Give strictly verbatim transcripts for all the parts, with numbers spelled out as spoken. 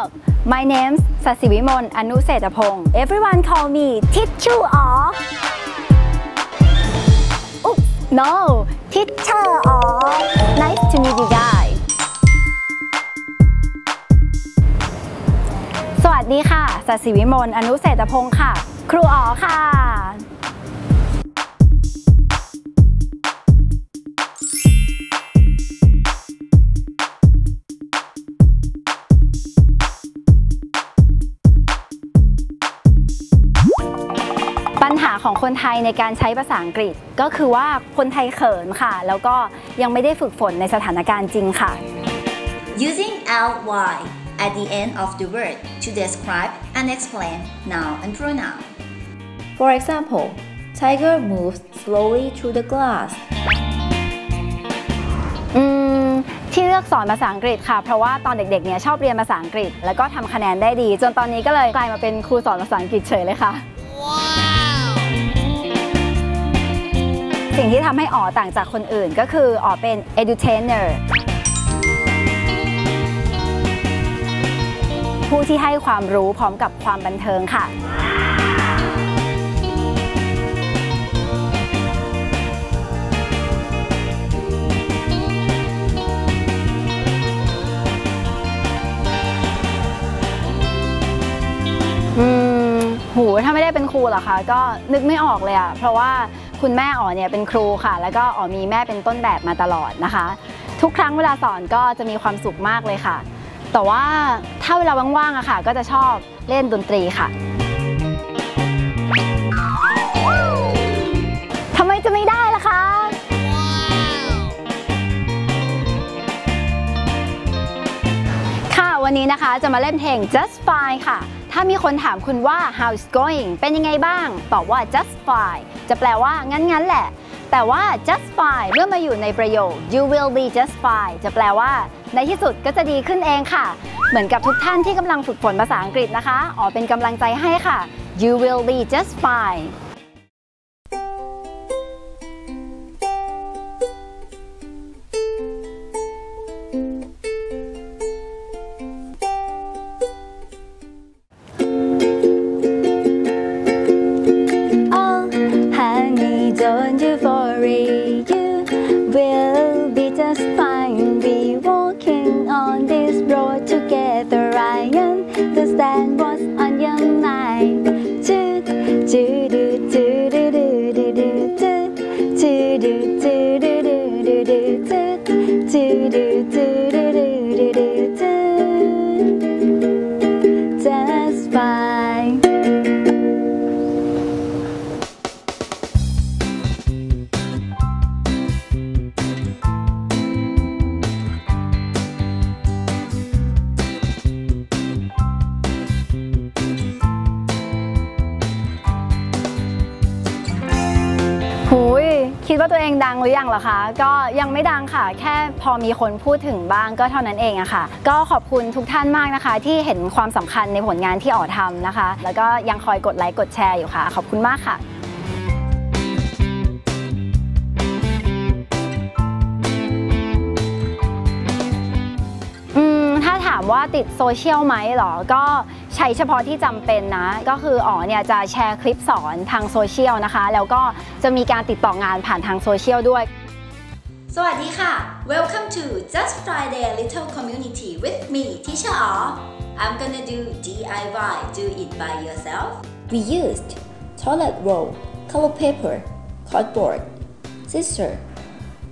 job! My name's Sasibimon Anusetapong. Everyone call me Teacher O. Oops, no, Teacher O. Nice to meet you guys. สวัสดีค่ะ Sasibimon Anusetapong ค่ะ ครูอ๋อค่ะของคนไทยในการใช้ภาษาอังกฤษก็คือว่าคนไทยเขินค่ะแล้วก็ยังไม่ได้ฝึกฝนในสถานการณ์จริงค่ะ Using ly at the end of the word to describe and explain noun and pronoun. For example, Tiger moves slowly through the glass. อืมที่เลือกสอนภาษาอังกฤษค่ะเพราะว่าตอนเด็กๆเนี่ยชอบเรียนภาษาอังกฤษแล้วก็ทำคะแนนได้ดีจนตอนนี้ก็เลยกลายมาเป็นครูสอนภาษาอังกฤษเฉยเลยค่ะสิ่งที่ทำให้อ๋อต่างจากคนอื่นก็คืออ๋อเป็น edutainer ผู้ที่ให้ความรู้พร้อมกับความบันเทิงค่ะอืมหูถ้าไม่ได้เป็นครูหรอคะก็นึกไม่ออกเลยอะเพราะว่าคุณแม่อ๋อเนี่ยเป็นครูค่ะแล้วก็อ๋อมีแม่เป็นต้นแบบมาตลอดนะคะทุกครั้งเวลาสอนก็จะมีความสุขมากเลยค่ะแต่ว่าถ้าเวลาว่างๆอะค่ะก็จะชอบเล่นดนตรีค่ะทำไมจะไม่ได้ล่ะคะค่ะวันนี้นะคะจะมาเล่นเพลง Just Fine ค่ะถ้ามีคนถามคุณว่า how is going เป็นยังไงบ้างตอบว่า just fine จะแปลว่างั้นๆแหละแต่ว่า just fine เมื่อมาอยู่ในประโยค you will be just fine จะแปลว่าในที่สุดก็จะดีขึ้นเองค่ะเหมือนกับทุกท่านที่กำลังฝึกฝนภาษาอังกฤษนะคะอ๋อเป็นกำลังใจให้ค่ะ you will be just fine Don't you worry, you will be just fine. Be walking on this road together. I understand what's on your mind. Do do do do do do do do do do do do do do do do do do do.คิดว่าตัวเองดังหรือยังเหรอคะก็ยังไม่ดังค่ะแค่พอมีคนพูดถึงบ้างก็เท่านั้นเองอะค่ะก็ขอบคุณทุกท่านมากนะคะที่เห็นความสำคัญในผลงานที่อ๋อทำนะคะแล้วก็ยังคอยกดไลค์กดแชร์อยู่ค่ะขอบคุณมากค่ะอืมถ้าถามว่าติดโซเชียลไหมหรอก็ใช้เฉพาะที่จำเป็นนะก็คืออ๋อเนี่ยจะแชร์คลิปสอนทางโซเชียลนะคะแล้วก็จะมีการติดต่องานผ่านทางโซเชียลด้วยสวัสดีค่ะ Welcome to Just Friday Little Community with me Teacher O. I'm gonna do ดี ไอ วาย do it by yourself. We used toilet roll, color paper, cardboard, scissor,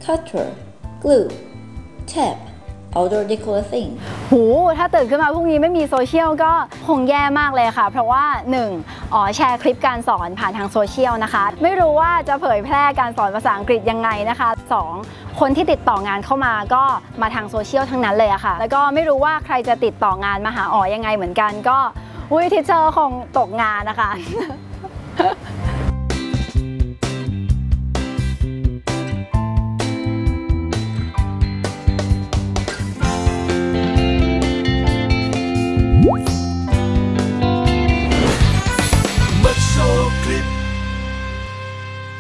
cutter, glue, tape.Outdoor decorating หูถ้าตื่นขึ้นมาพรุ่งนี้ไม่มีโซเชียลก็คงแย่มากเลยค่ะเพราะว่าหนึ่งอ๋อแชร์คลิปการสอนผ่านทางโซเชียลนะคะไม่รู้ว่าจะเผยแพร่การสอนภาษาอังกฤษยังไงนะคะสองคนที่ติดต่องานเข้ามาก็มาทางโซเชียลทั้งนั้นเลยอะค่ะแล้วก็ไม่รู้ว่าใครจะติดต่องานมาหาอ๋อยังไงเหมือนกันก็อุ้ยทิเชอร์คงตกงานนะคะ